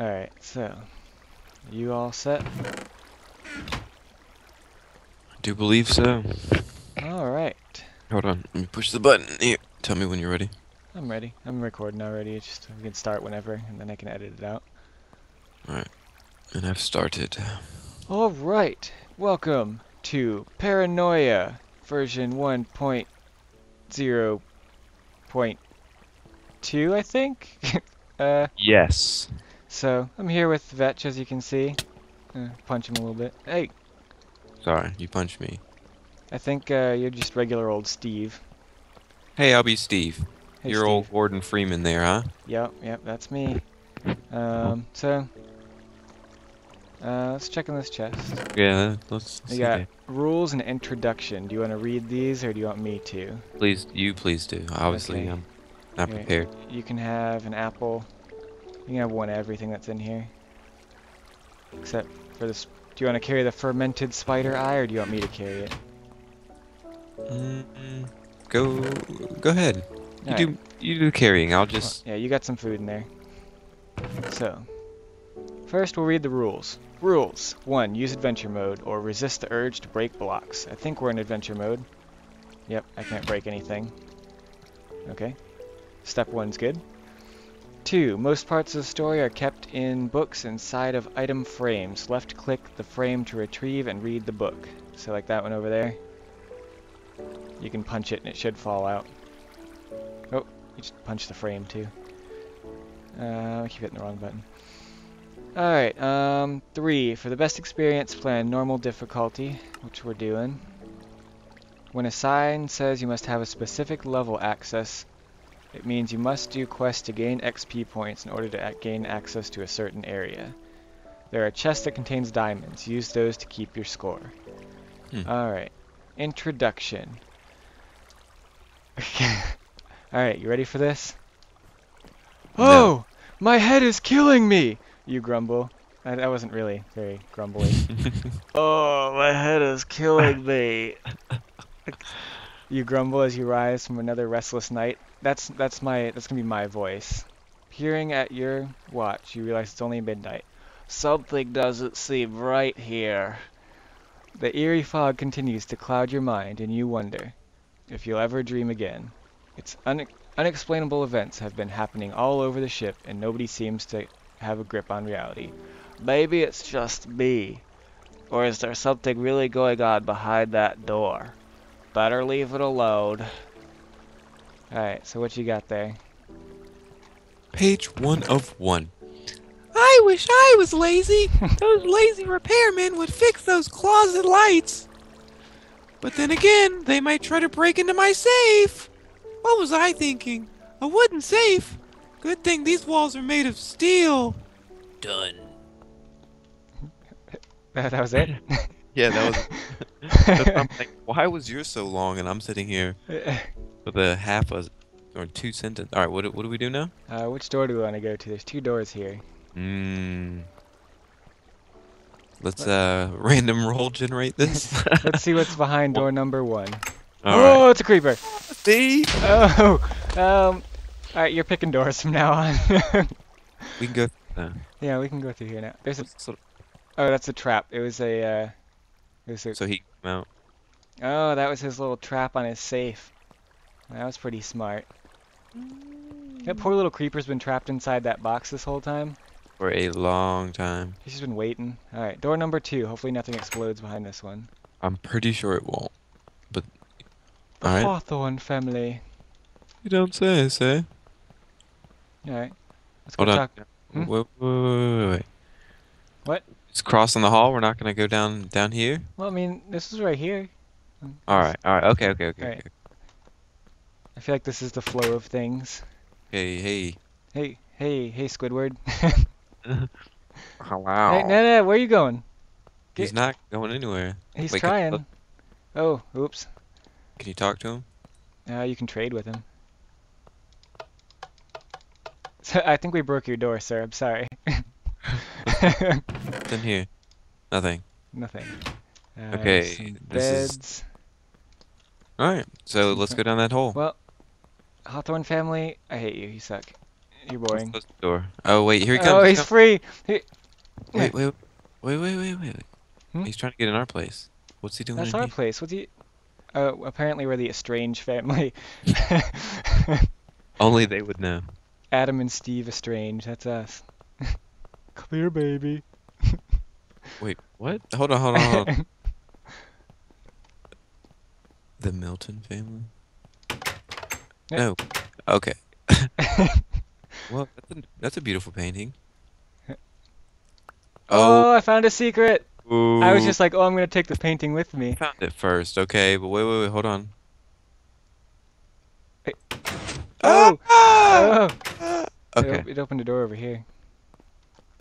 Alright, so you all set? I do believe so. Alright. Hold on, let me push the button here. Tell me when you're ready. I'm ready. I'm recording already. It's just we can start whenever and then I can edit it out. Alright. And I've started. Alright. Welcome to Paranoia version 1.0.2, I think. Yes. So, I'm here with Vetch, as you can see. Punch him a little bit. Hey! Sorry, you punched me. I think you're just regular old Steve. Hey, I'll be Steve. Hey, you're Steve. Old Gordon Freeman there, huh? Yep, that's me. Let's check in this chest. Yeah, let's see. Got rules and introduction. Do you want to read these, or do you want me to? Please do. Obviously, okay. I'm not prepared. You can have an apple. You can have one of everything that's in here. Except for this. Do you want to carry the fermented spider eye, or do you want me to carry it? Go ahead. You do, you do carrying. I'll just. Well, yeah, you got some food in there. So, first we'll read the rules. Rules 1. Use adventure mode, or resist the urge to break blocks. I think we're in adventure mode. Yep, I can't break anything. Okay. Step 1's good. 2. Most parts of the story are kept in books inside of item frames. Left click the frame to retrieve and read the book. So like that one over there. You can punch it and it should fall out. Oh, you just punch the frame too. I keep hitting the wrong button. Alright, 3. For the best experience, plan normal difficulty, which we're doing. When a sign says you must have a specific level access, it means you must do quests to gain XP points in order to gain access to a certain area. There are chests that contains diamonds. Use those to keep your score. Alright. Introduction. Alright, you ready for this? No. Oh! My head is killing me! You grumble. That wasn't really very grumbly. Oh, my head is killing me! You grumble as you rise from another restless night. That's gonna be my voice. Peering at your watch, you realize it's only midnight. Something doesn't seem right here. The eerie fog continues to cloud your mind, and you wonder if you'll ever dream again. It's unexplainable events have been happening all over the ship, and nobody seems to have a grip on reality. Maybe it's just me. Or is there something really going on behind that door? Better leave it alone. Alright, so what you got there? Page 1 of 1. I wish I was lazy. Those lazy repairmen would fix those closet lights. But then again, they might try to break into my safe. What was I thinking? A wooden safe? Good thing these walls are made of steel. Done. That was it? Yeah, that was. I'm like, why was yours so long and I'm sitting here with a half a or 2 sentence. All right, what do we do now? Which door do we want to go to? There's 2 doors here. Let's random roll generate this. Let's see what's behind door number 1. All right. It's a creeper. See? Oh. All right, you're picking doors from now on. We can go. Yeah, we can go through here now. There's a. Oh, that's a trap. It was a. So he came out. Oh, that was his little trap on his safe. That was pretty smart. That poor little creeper's been trapped inside that box this whole time. For a long time. He's just been waiting. Alright, door number 2. Hopefully nothing explodes behind this one. I'm pretty sure it won't. But. The all right. Hawthorne family. You don't say, say. Alright. Let's go talk. Hmm? Wait. What? It's crossing the hall. We're not going to go down here? Well, I mean, this is right here. Alright, okay. Right. I feel like this is the flow of things. Hey, Squidward. Oh, wow. Hey, no, where are you going? He's not going anywhere. He's trying. Oh, oops. Can you talk to him? You can trade with him. So, I think we broke your door, sir. I'm sorry. What's in here? Nothing. Okay, this is... Alright, so let's go down that hole. Well, Hawthorne family, I hate you. You suck. You're boring. Close the door. Oh wait, here he comes. Oh, he's free. He... Wait. Hmm? He's trying to get in our place. What's he doing? That's our place. What's he? Apparently we're the Estrange family. Only they would know. Adam and Steve Estrange. That's us. Clear, baby. Wait, what? Hold on. The Milton family? No. Okay. Well, that's a beautiful painting. Oh, I found a secret! Ooh. I was just like, oh, I'm gonna take the painting with me. Found it first, okay, but wait, hold on. Hey. Oh! Oh! Okay. It opened a door over here.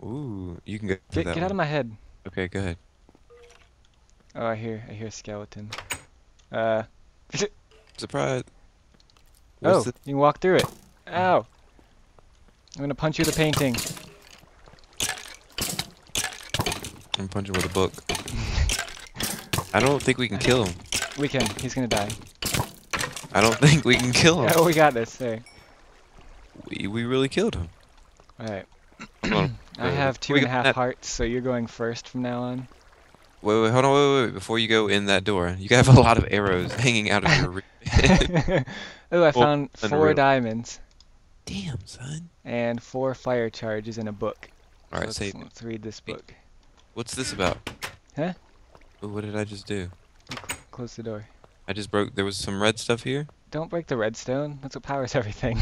Ooh, you can go through that. Get out of my head. Okay, go ahead. Oh, I hear a skeleton. Surprise! What's you can walk through it. Ow! I'm gonna punch you with a painting. I'm punching with a book. I don't think we can kill him. We can. He's gonna die. I don't think we can kill him. Oh, we got this. Hey. We really killed him. Alright. I have 2.5 hearts, so you're going first from now on. Wait, hold on, wait. Before you go in that door, you have a lot of arrows hanging out of your wrist. Oh, I found 4 diamonds. Damn, son. And 4 fire charges in a book. Alright, so let's read this book. What's this about? Huh? Ooh, what did I just do? Close the door. I just broke... There was some red stuff here? Don't break the redstone. That's what powers everything.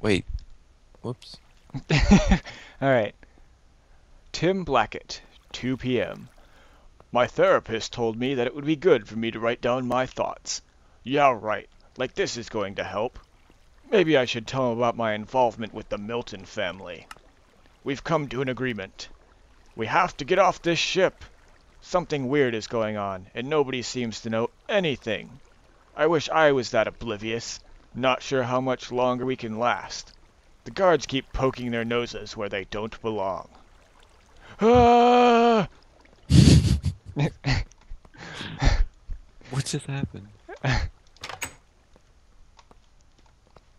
Wait. Whoops. Alright. Tim Blackett, 2 p.m. My therapist told me that it would be good for me to write down my thoughts. Yeah, right. Like this is going to help. Maybe I should tell him about my involvement with the Milton family. We've come to an agreement. We have to get off this ship. Something weird is going on, and nobody seems to know anything. I wish I was that oblivious. Not sure how much longer we can last. The guards keep poking their noses where they don't belong. Ah! What just happened?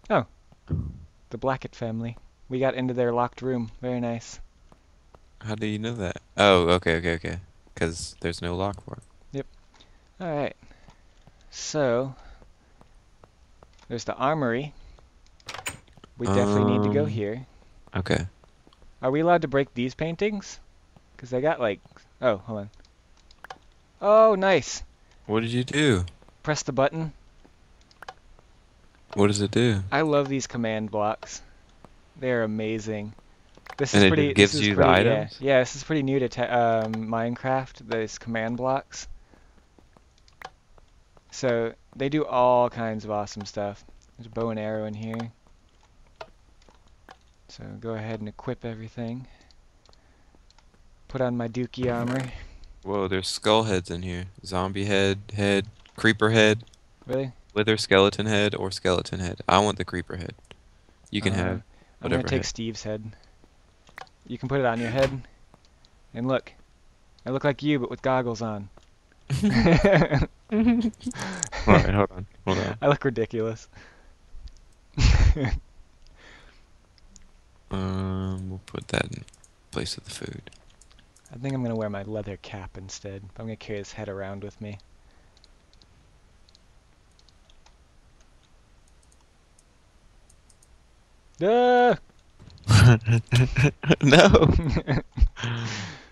Oh. The Blackett family. We got into their locked room. Very nice. How do you know that? Oh, okay. Because there's no lock for it. Yep. Alright. So, there's the armory. We definitely need to go here. Okay. Are we allowed to break these paintings? Because they got like... Oh, hold on. Oh, nice. What did you do? Press the button. What does it do? I love these command blocks. They're amazing. This gives you the items? Yeah, this is pretty new to Minecraft, those command blocks. So, they do all kinds of awesome stuff. There's a bow and arrow in here. So, go ahead and equip everything. Put on my dookie armor. Whoa, there's skull heads in here. Zombie head, creeper head. Really? Whether skeleton head or skeleton head. I want the creeper head. You can have... I'm going to take Steve's head. You can put it on your head. And look. I look like you, but with goggles on. Alright, hold on. I look ridiculous. We'll put that in place of the food. I think I'm going to wear my leather cap instead. I'm going to carry his head around with me. No! No!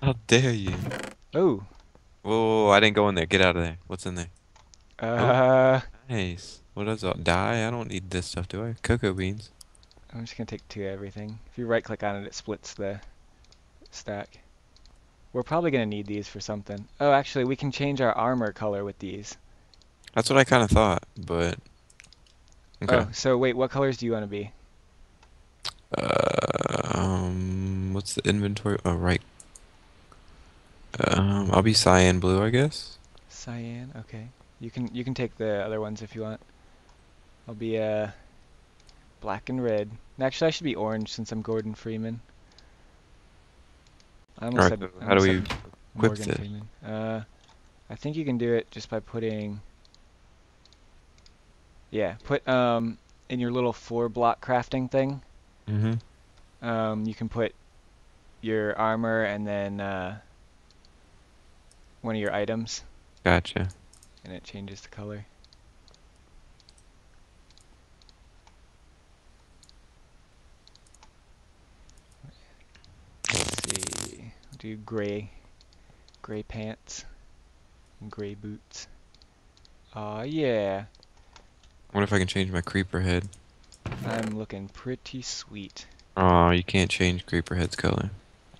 How dare you? Oh! Whoa, I didn't go in there. Get out of there. What's in there? Oh, nice. What else? Dye? I don't need this stuff, do I? Cocoa beans. I'm just gonna take 2 everything. If you right-click on it, it splits the stack. We're probably gonna need these for something. Oh, actually, we can change our armor color with these. That's what I kind of thought, but... Okay. Oh, so wait, what colors do you want to be? What's the inventory? Oh, right. I'll be cyan blue, I guess. Cyan, okay. You can take the other ones if you want. I'll be black and red. And actually, I should be orange since I'm Gordon Freeman. Alright, how do we equip this? I think you can do it just by putting. Yeah, put in your little floor block crafting thing, you can put your armor and then one of your items. Gotcha. And it changes the color. Let's see. I'll do gray pants and gray boots. Aw, yeah. I wonder if I can change my creeper head. I'm looking pretty sweet. Aw, you can't change creeper head's color.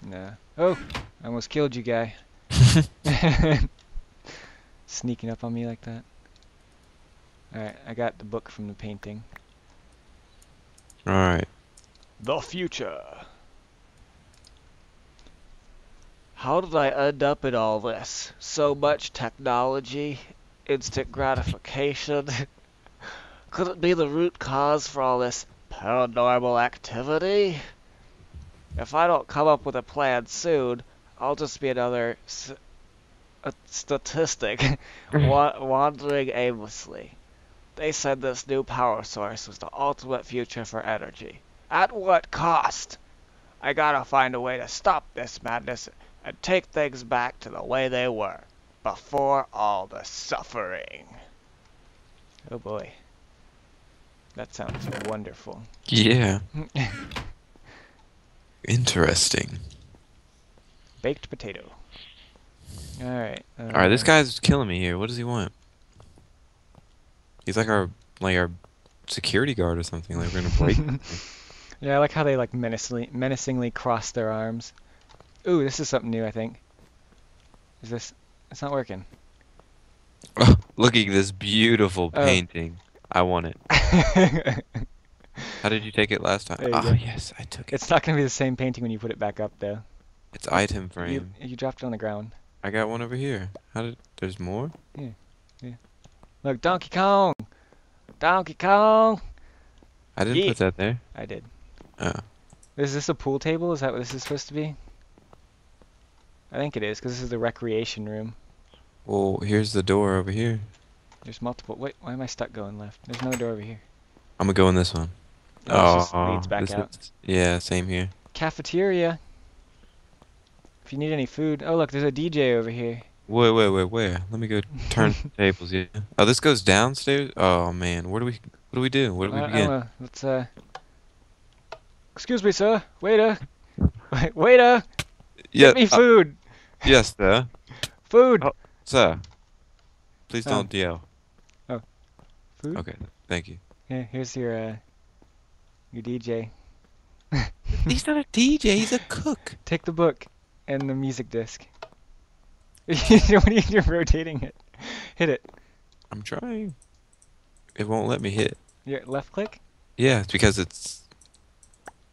Nah. Oh, I almost killed you, guy. Sneaking up on me like that. Alright, I got the book from the painting. Alright. The future. How did I end up in all this? So much technology, instant gratification. Could it be the root cause for all this paranormal activity? If I don't come up with a plan soon, I'll just be another statistic wandering aimlessly. They said this new power source was the ultimate future for energy. At what cost? I gotta find a way to stop this madness and take things back to the way they were, before all the suffering. Oh boy. That sounds wonderful. Yeah. Interesting. Baked potato. Alright. Alright, this guy's killing me here. What does he want? He's like our security guard or something. Like, we're gonna break. Yeah, I like how they like menacingly cross their arms. Ooh, this is something new, I think. Is this... It's not working. Look at this beautiful painting. I want it. How did you take it last time? Oh, yes, I took it. It's not going to be the same painting when you put it back up, though. It's item frame. You dropped it on the ground. I got one over here. How did... There's more? Yeah. Yeah. Look, Donkey Kong! Donkey Kong! I didn't put that there. I did. Oh. Is this a pool table? Is that what this is supposed to be? I think it is, because this is the recreation room. Well, here's the door over here. There's multiple... Wait, why am I stuck going left? There's another door over here. I'm going to go in this one. No, this just leads back out. Yeah, same here. Cafeteria. If you need any food... Oh, look, there's a DJ over here. Wait, where? Let me go turn the tables, yeah. Oh, this goes downstairs? Oh, man. What do we do? Where do we begin? I don't know. Let's, Excuse me, sir. Waiter. Waiter! Yeah, get me food! Yes, sir. Food! Oh, sir. Please don't DL. Oh. Food? Okay, thank you. Yeah, here's your DJ. He's not a DJ, he's a cook. Take the book and the music disc. You're rotating it. Hit it. I'm trying. It won't let me hit. Your left click? Yeah, it's because it's...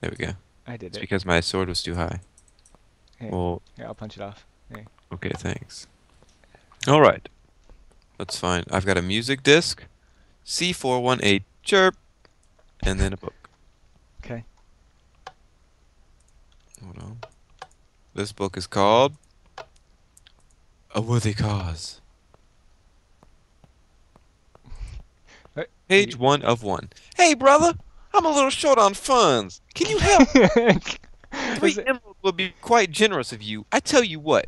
There we go. I did it. It's because my sword was too high. Hey, well, here, I'll punch it off. Hey. Okay, thanks. Alright. That's fine. I've got a music disc, C418 chirp, and then a book. Okay. Hold on. This book is called A Worthy Cause. Page 1 of 1. Hey, brother! I'm a little short on funds. Can you help? 3 emeralds will be quite generous of you. I tell you what,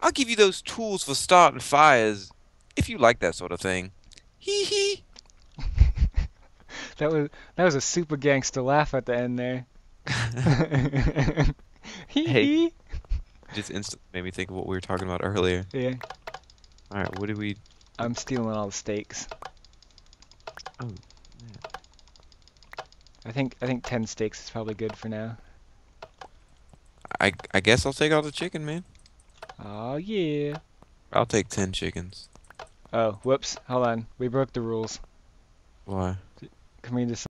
I'll give you those tools for starting fires, if you like that sort of thing. Hee hee. That was a super gangster laugh at the end there. Hee hee. Just instantly made me think of what we were talking about earlier. Yeah. All right, what did we? I'm stealing all the steaks. Oh. Yeah. I think 10 steaks is probably good for now. I guess I'll take all the chicken, man. Oh yeah. I'll take 10 chickens. Oh, whoops. Hold on. We broke the rules. Why? Can we just...